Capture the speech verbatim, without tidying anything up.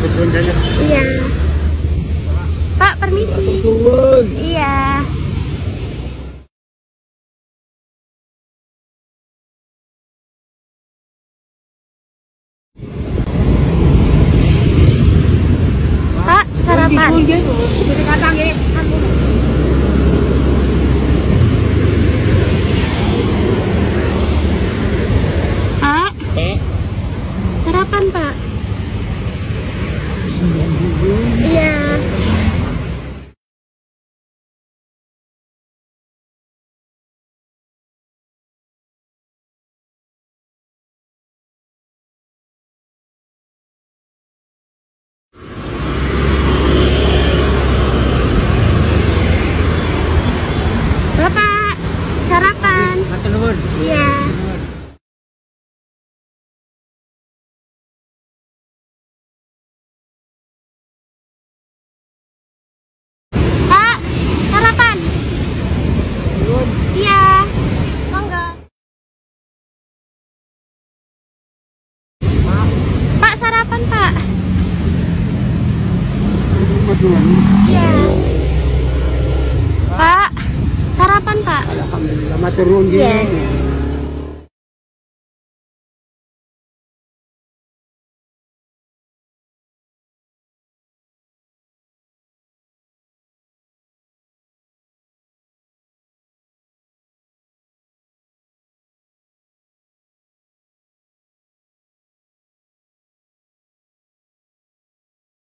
bersenjata. Iya. Pak, permisi. Iya. Pak, sarapan. Seperti kacang ya. Pak. Sarapan, Pak. Iya. Bapak, sarapan. Iya. Iya. Pak, sarapan, Pak. Alhamdulillah matur nuwun. Iya.